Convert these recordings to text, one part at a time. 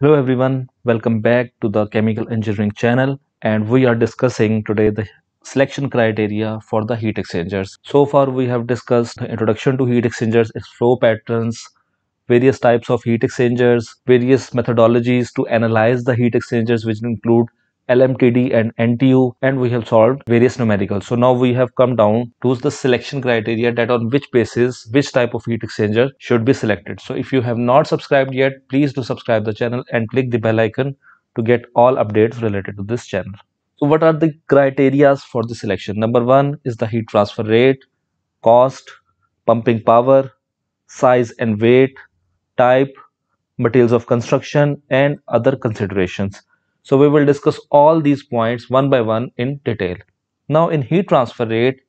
Hello everyone, welcome back to the Chemical Engineering Channel, and we are discussing today the selection criteria for the heat exchangers. So far we have discussed the introduction to heat exchangers, its flow patterns, various types of heat exchangers, various methodologies to analyze the heat exchangers which include LMTD and NTU, and we have solved various numericals. So now we have come down to the selection criteria, that on which basis which type of heat exchanger should be selected. So if you have not subscribed yet, please do subscribe the channel and click the bell icon to get all updates related to this channel. So what are the criteria for the selection? Number one is the heat transfer rate, cost, pumping power, size and weight, type, materials of construction, and other considerations. So we will discuss all these points one by one in detail. Now in heat transfer rate,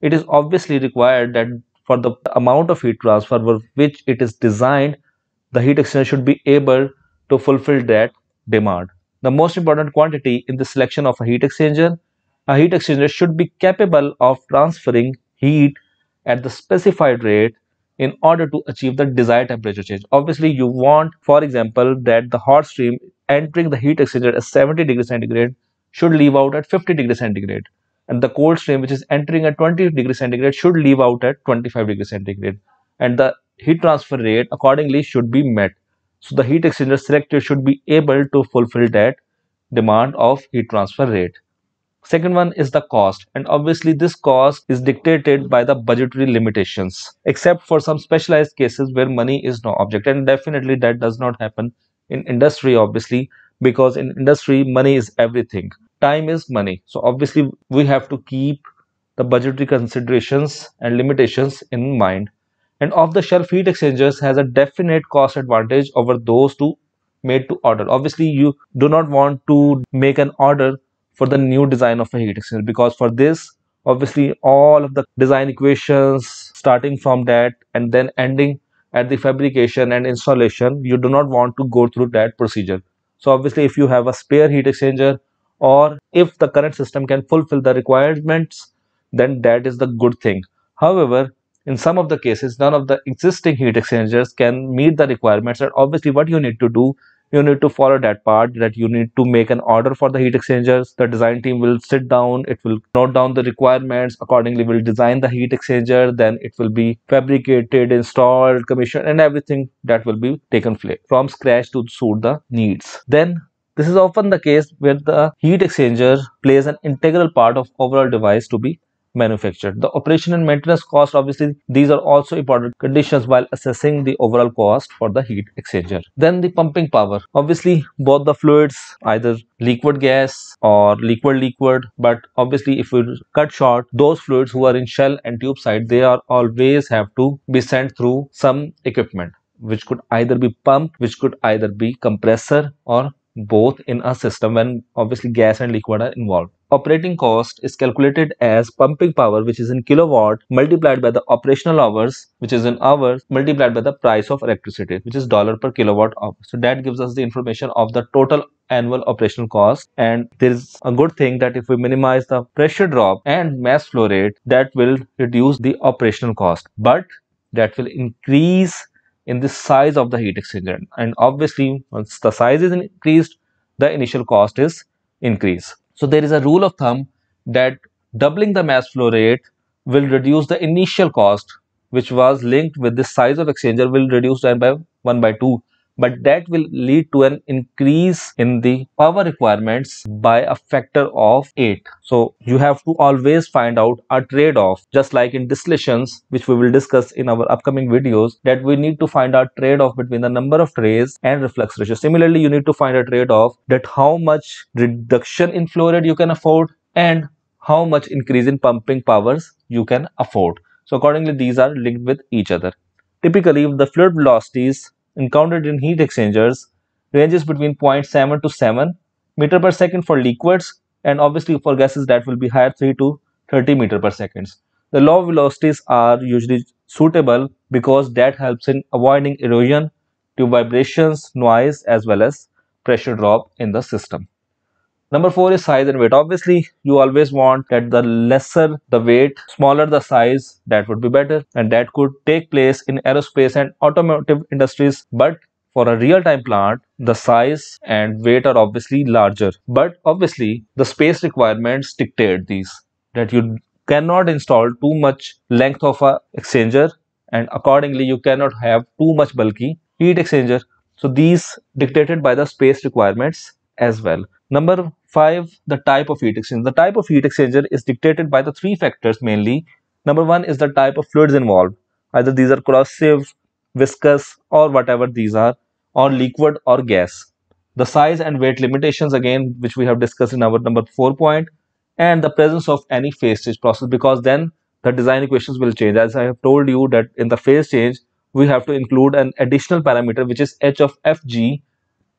it is obviously required that for the amount of heat transfer for which it is designed, the heat exchanger should be able to fulfill that demand. The most important quantity in the selection of a heat exchanger should be capable of transferring heat at the specified rate in order to achieve the desired temperature change. Obviously you want, for example, that the hot stream entering the heat exchanger at 70 degrees centigrade should leave out at 50 degrees centigrade, and the cold stream which is entering at 20 degrees centigrade should leave out at 25 degrees centigrade, and the heat transfer rate accordingly should be met. So the heat exchanger selected should be able to fulfill that demand of heat transfer rate. Second one is the cost, and obviously this cost is dictated by the budgetary limitations, except for some specialized cases where money is no object, and definitely that does not happen in industry, obviously, because in industry money is everything, time is money. So obviously we have to keep the budgetary considerations and limitations in mind, and off-the-shelf heat exchangers has a definite cost advantage over those two made to order. Obviously you do not want to make an order for the new design of a heat exchanger, because for this obviously all of the design equations starting from that and then ending at the fabrication and installation, you do not want to go through that procedure. So obviously if you have a spare heat exchanger, or if the current system can fulfill the requirements, then that is the good thing. However, in some of the cases none of the existing heat exchangers can meet the requirements, and obviously what you need to do, you need to follow that part, that you need to make an order for the heat exchangers. The design team will sit down, it will note down the requirements, accordingly will design the heat exchanger, then it will be fabricated, installed, commissioned, and everything that will be taken from scratch to suit the needs. Then this is often the case where the heat exchanger plays an integral part of overall device to be manufactured. The operation and maintenance cost, obviously these are also important conditions while assessing the overall cost for the heat exchanger. Then the pumping power, obviously both the fluids, either liquid gas or liquid, but obviously if we cut short, those fluids who are in shell and tube side, they are always have to be sent through some equipment which could either be pump, which could either be compressor, or both in a system when obviously gas and liquid are involved. Operating cost is calculated as pumping power, which is in kilowatt, multiplied by the operational hours, which is in hours, multiplied by the price of electricity, which is $/kWh. So that gives us the information of the total annual operational cost, and there is a good thing that if we minimize the pressure drop and mass flow rate, that will reduce the operational cost, but that will increase in the size of the heat exchanger, and obviously once the size is increased, the initial cost is increased. So there is a rule of thumb that doubling the mass flow rate will reduce the initial cost, which was linked with the size of exchanger, will reduce that by 1/2, but that will lead to an increase in the power requirements by a factor of 8. So you have to always find out a trade-off, just like in distillations, which we will discuss in our upcoming videos, that we need to find a trade-off between the number of trays and reflux ratio. Similarly, you need to find a trade-off that how much reduction in flow rate you can afford and how much increase in pumping powers you can afford. So accordingly, these are linked with each other. Typically, the fluid velocities encountered in heat exchangers ranges between 0.7 to 7 m/s for liquids, and obviously for gases that will be higher, 3 to 30 m/s. The low velocities are usually suitable because that helps in avoiding erosion, tube vibrations, noise, as well as pressure drop in the system. Number 4 is size and weight. Obviously you always want that the lesser the weight, smaller the size, that would be better, and that could take place in aerospace and automotive industries, but For a real-time plant, the size and weight are obviously larger, but obviously the space requirements dictate these, that you cannot install too much length of a exchanger, and accordingly you cannot have too much bulky heat exchanger. So these dictated by the space requirements as well. Number 5, the type of heat exchanger. The type of heat exchanger is dictated by the 3 factors mainly. Number 1 is the type of fluids involved. Either these are corrosive, viscous, or whatever these are, or liquid or gas. The size and weight limitations again, which we have discussed in our number 4 point, and the presence of any phase change process, because then the design equations will change. As I have told you that in the phase change, we have to include an additional parameter, which is H of Fg,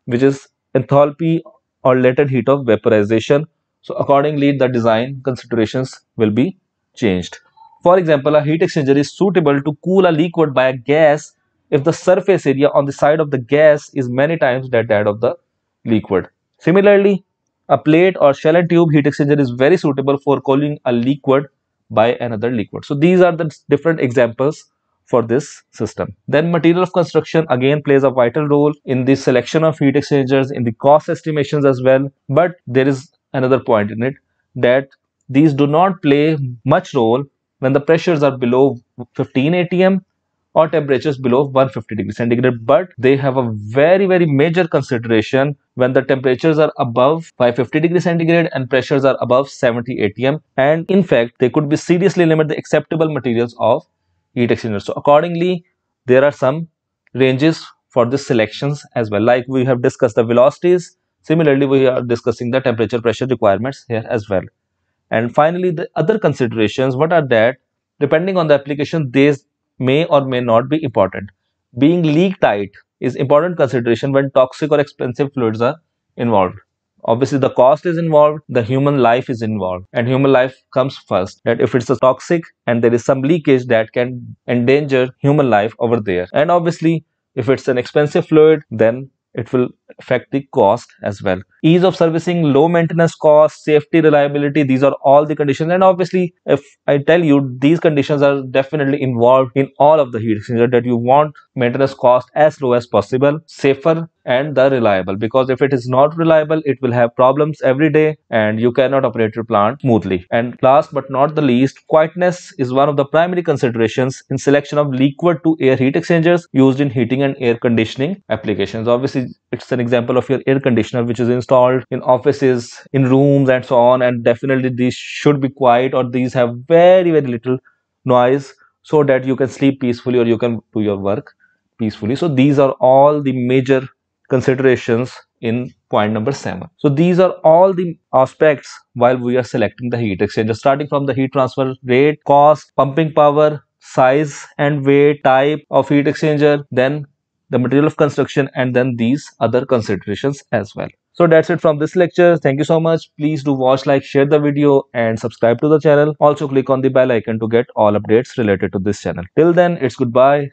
which is enthalpy or latent heat of vaporization. So accordingly, the design considerations will be changed. For example, a heat exchanger is suitable to cool a liquid by a gas if the surface area on the side of the gas is many times that of the liquid. Similarly, a plate or shell and tube heat exchanger is very suitable for cooling a liquid by another liquid. So these are the different examples for this system. Then material of construction again plays a vital role in the selection of heat exchangers, in the cost estimations as well. But there is another point in it, that these do not play much role when the pressures are below 15 atm or temperatures below 150 degrees centigrade, but they have a very major consideration when the temperatures are above 550 degrees centigrade and pressures are above 70 atm, and in fact they could be seriously limit the acceptable materials of heat exchangers. So accordingly, there are some ranges for the selections as well. Like we have discussed the velocities, similarly we are discussing the temperature pressure requirements here as well. And finally, the other considerations, what are that? Depending on the application, these may or may not be important. Being leak tight is important consideration when toxic or expensive fluids are involved. Obviously, the cost is involved, the human life is involved, and human life comes first. That if it's a toxic and there is some leakage, that can endanger human life over there. And obviously, if it's an expensive fluid, then it will affect the cost as well. Ease of servicing, low maintenance cost, safety, reliability, these are all the conditions. And obviously, if I tell you, these conditions are definitely involved in all of the heat exchanger, that you want maintenance cost as low as possible, safer and the reliable, because if it is not reliable, it will have problems every day and you cannot operate your plant smoothly. And last but not the least, quietness is one of the primary considerations in selection of liquid to air heat exchangers used in heating and air conditioning applications. Obviously, it's an example of your air conditioner which is installed in offices, in rooms and so on, and definitely these should be quiet, or these have very little noise, so that you can sleep peacefully or you can do your work peacefully. So these are all the major considerations in point number 7. So these are all the aspects while we are selecting the heat exchanger, starting from the heat transfer rate, cost, pumping power, size and weight, type of heat exchanger, then the material of construction, and then these other considerations as well. So that's it from this lecture. Thank you so much. Please do watch, like, share the video and subscribe to the channel. Also click on the bell icon to get all updates related to this channel. Till then, it's goodbye.